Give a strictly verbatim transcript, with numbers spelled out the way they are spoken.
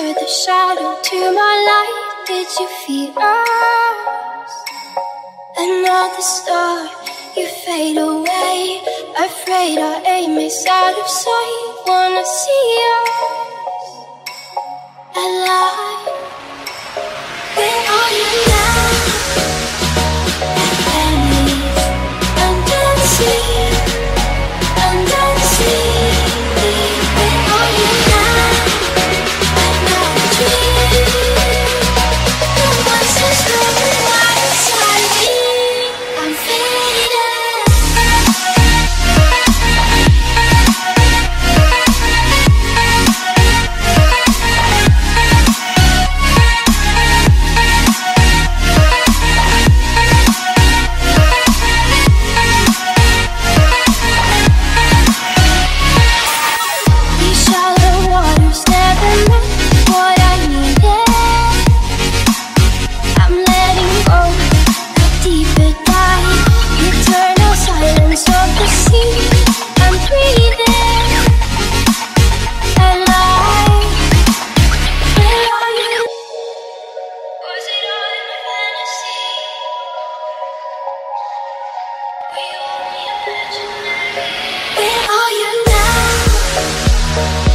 were the shadow to my light. Did you feel us? Another star, you fade away. Afraid our aim is out of sight. Wanna see us alive. Where are you now? At pennies under the sea, under the sea. Where are you now? At my dream. The ones who struggle right inside me. I'm faded. Where are you now?